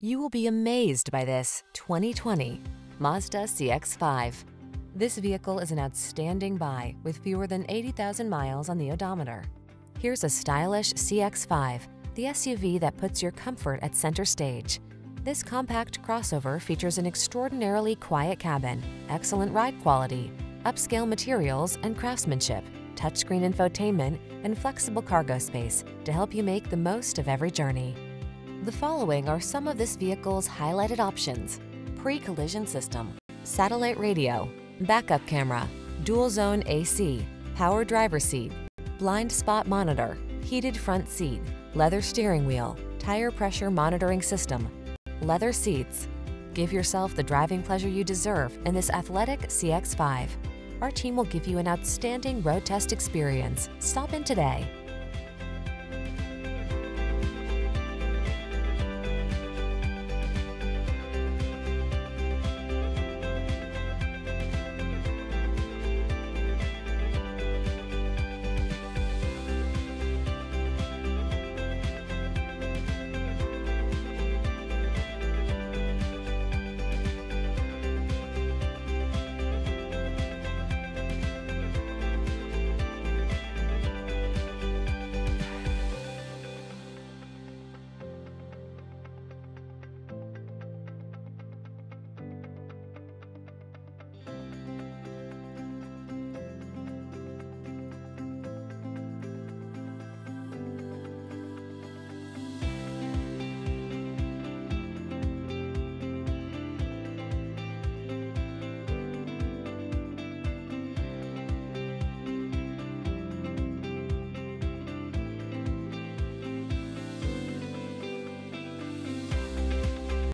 You will be amazed by this 2020 Mazda CX-5. This vehicle is an outstanding buy with fewer than 80,000 miles on the odometer. Here's a stylish CX-5, the SUV that puts your comfort at center stage. This compact crossover features an extraordinarily quiet cabin, excellent ride quality, upscale materials and craftsmanship, touchscreen infotainment, and flexible cargo space to help you make the most of every journey. The following are some of this vehicle's highlighted options: pre-collision system, satellite radio, backup camera, dual zone AC, power driver seat, blind spot monitor, heated front seat, leather steering wheel, tire pressure monitoring system, leather seats. Give yourself the driving pleasure you deserve in this athletic CX-5. Our team will give you an outstanding road test experience. Stop in today.